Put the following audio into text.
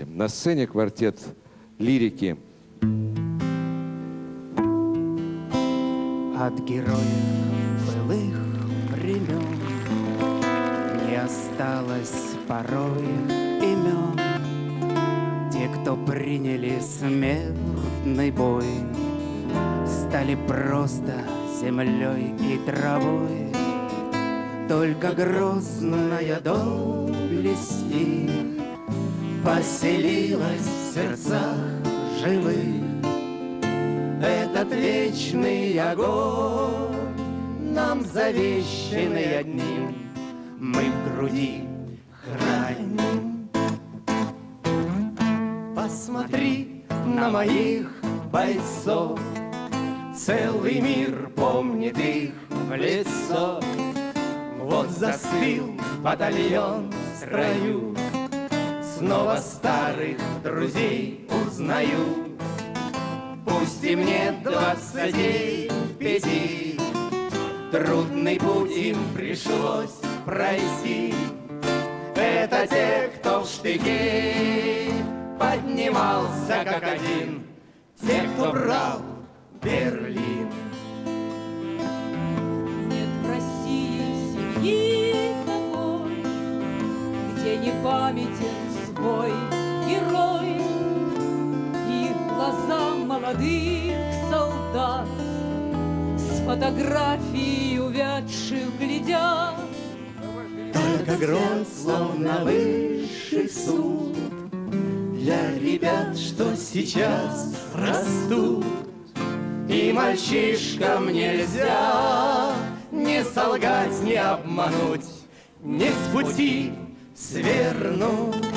На сцене квартет лирики. От героев былых времен не осталось порой имен. Те, кто приняли смертный бой, стали просто землей и травой. Только грозная доблесть их поселилась в сердцах живых. Этот вечный огонь, нам завещанный одним, мы в груди храним. Посмотри на моих бойцов, целый мир помнит их в лицо. Вот застыл батальон в строю, снова старых друзей узнаю. Пусть и мне 25, трудный путь им пришлось пройти. Это те, кто в штыки поднимался как один, те, кто брал Берлин. Нет в России семьи такой, где не памятен свой герой, и глаза молодых солдат с фотографией увядших глядят. Только гром, словно высший суд, для ребят, что сейчас растут. И мальчишкам нельзя ни солгать, ни обмануть, ни с пути свернуть.